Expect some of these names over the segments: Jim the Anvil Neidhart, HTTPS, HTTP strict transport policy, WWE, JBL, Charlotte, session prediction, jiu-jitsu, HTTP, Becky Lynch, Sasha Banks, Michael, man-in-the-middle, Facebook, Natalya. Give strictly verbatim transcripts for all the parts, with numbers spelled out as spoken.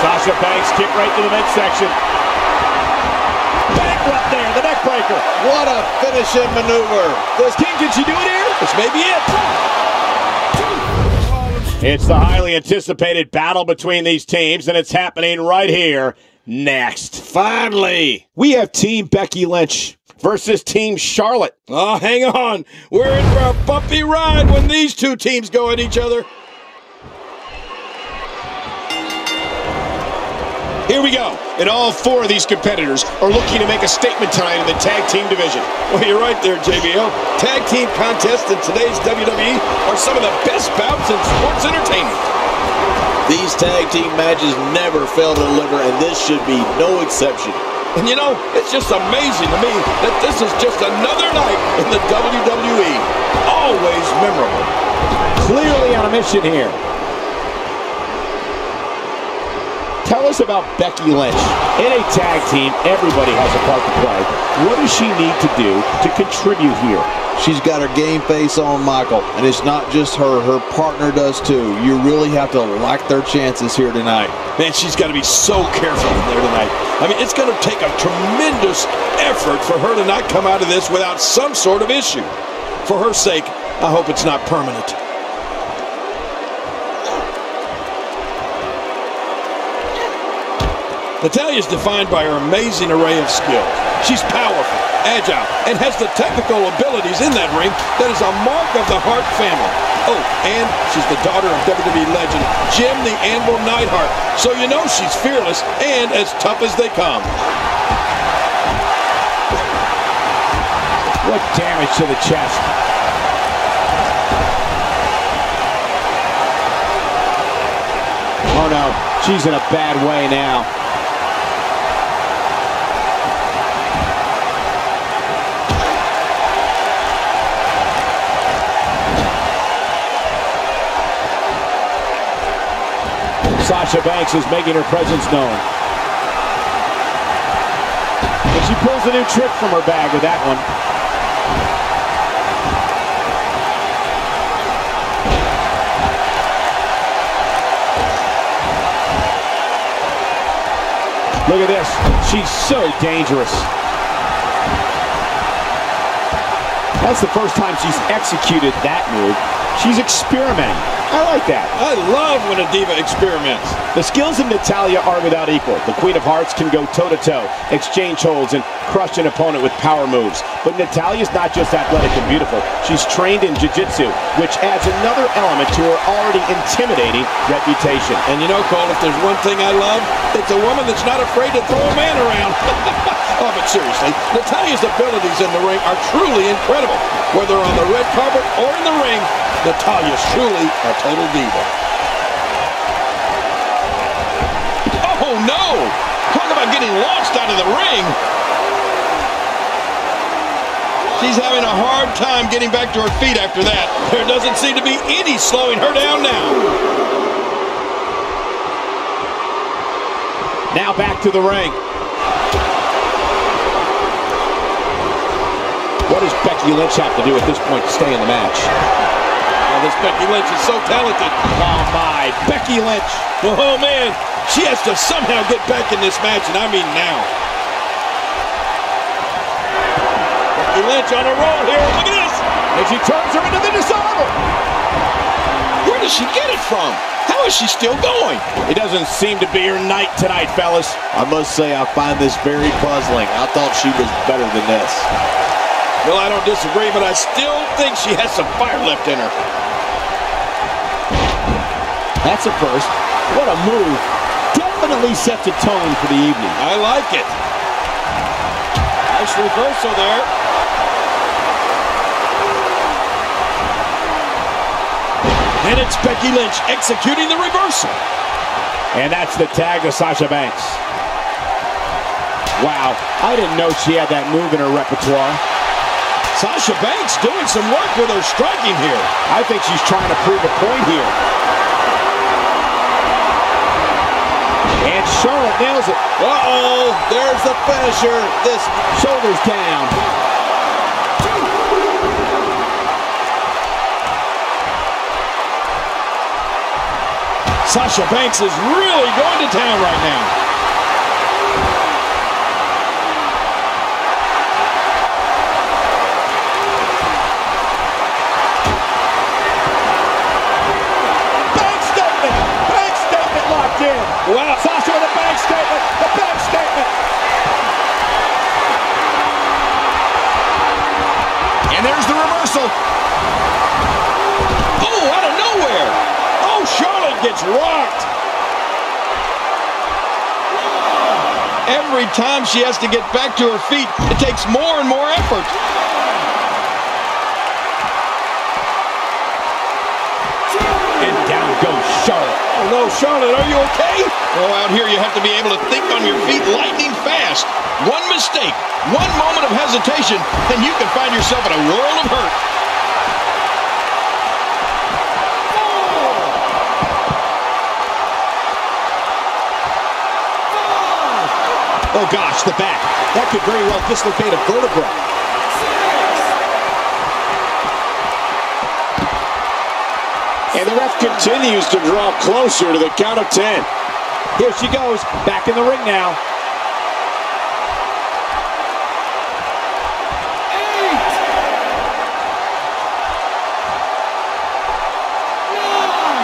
Sasha Banks kicked right to the midsection. Back up there, the neck breaker. What a finishing maneuver. Does King, can she do it here? This may be it. It's the highly anticipated battle between these teams, and it's happening right here next. Finally, we have Team Becky Lynch versus Team Charlotte. Oh, hang on. We're in for a bumpy ride when these two teams go at each other. Here we go, and all four of these competitors are looking to make a statement tonight in the tag team division. Well, you're right there, J B L. Tag team contests in today's W W E are some of the best bouts in sports entertainment. These tag team matches never fail to deliver, and this should be no exception. And you know, it's just amazing to me that this is just another night in the W W E. Always memorable. Clearly on a mission here. Tell us about Becky Lynch. In a tag team, everybody has a part to play. What does she need to do to contribute here? She's got her game face on Michael, and it's not just her. Her partner does too. You really have to like their chances here tonight. Man, she's got to be so careful in there tonight. I mean, it's going to take a tremendous effort for her to not come out of this without some sort of issue. For her sake, I hope it's not permanent. Natalya is defined by her amazing array of skills. She's powerful, agile, and has the technical abilities in that ring that is a mark of the Hart family. Oh, and she's the daughter of W W E legend Jim the Anvil Neidhart, so you know she's fearless and as tough as they come. What damage to the chest. Oh no, she's in a bad way now. Sasha Banks is making her presence known. And she pulls a new trick from her bag with that one. Look at this. She's so dangerous. That's the first time she's executed that move. She's experimenting. I like that. I love when a diva experiments. The skills of Natalya are without equal. The Queen of Hearts can go toe-to-toe, exchange holds, and crush an opponent with power moves. But Natalya's not just athletic and beautiful. She's trained in jiu-jitsu, which adds another element to her already intimidating reputation. And you know, Cole, if there's one thing I love, it's a woman that's not afraid to throw a man around. Oh, but seriously, Natalya's abilities in the ring are truly incredible. Whether on the red carpet or in the ring, Natalya's truly a total diva. Oh no! Talk about getting launched out of the ring! She's having a hard time getting back to her feet after that. There doesn't seem to be any slowing her down now. Now back to the ring. What does Becky Lynch have to do at this point to stay in the match? This Becky Lynch is so talented. Oh my, Becky Lynch. Oh man, she has to somehow get back in this match, and I mean now. Becky Lynch on a roll here, look at this. And she turns her into the disarmable. Where does she get it from? How is she still going? It doesn't seem to be her night tonight, fellas. I must say I find this very puzzling. I thought she was better than this. Well, I don't disagree, but I still think she has some fire left in her. That's a first. What a move. Definitely sets a tone for the evening. I like it. Nice reversal there. And it's Becky Lynch executing the reversal. And that's the tag to Sasha Banks. Wow, I didn't know she had that move in her repertoire. Sasha Banks doing some work with her striking here. I think she's trying to prove a point here. And Charlotte nails it. Uh-oh, there's the finisher. This shoulder's down. Sasha Banks is really going to town right now. Bank statement! Bank statement locked in! Wow, Sasha with a bank statement! The bank statement! And there's the reversal. Oh, out of nowhere! Oh, Charlotte gets rocked. Every time she has to get back to her feet, it takes more and more effort. And down goes Charlotte. Oh no, Charlotte, are you okay? Oh, out here you have to be able to think on your feet lightning fast. One mistake, one moment of hesitation, then you can find yourself in a world of hurt. Oh gosh, the back. That could very well dislocate a vertebra. And the ref continues to draw closer to the count of ten. Here she goes, back in the ring now.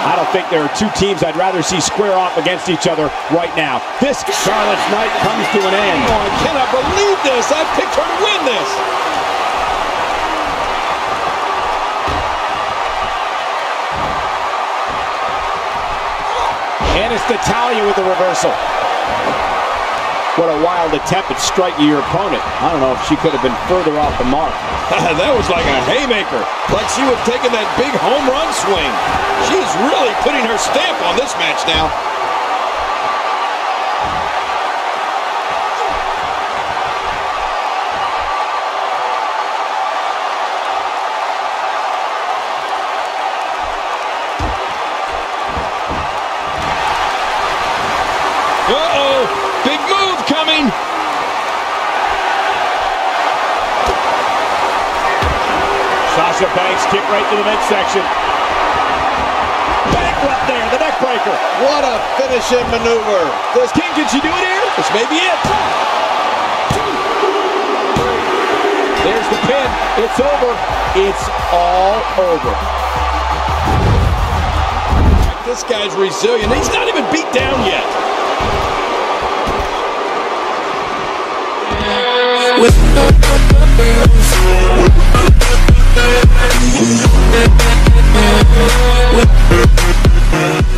I don't think there are two teams I'd rather see square off against each other right now. This Charlotte's night comes to an end. Oh, I cannot believe this. I picked her to win this. And it's Natalya with the reversal. What a wild attempt at striking your opponent. I don't know if she could have been further off the mark. That was like a haymaker. Like she would have taken that big home run swing. She's really putting her stamp on this match now. Uh-oh, big move coming. Sasha Banks kicked right to the midsection. Back left there, the neck breaker. What a finishing maneuver. This King, can she do it here? This may be it. There's the pin. It's over. It's all over. This guy's resilient. He's not even beat down yet. With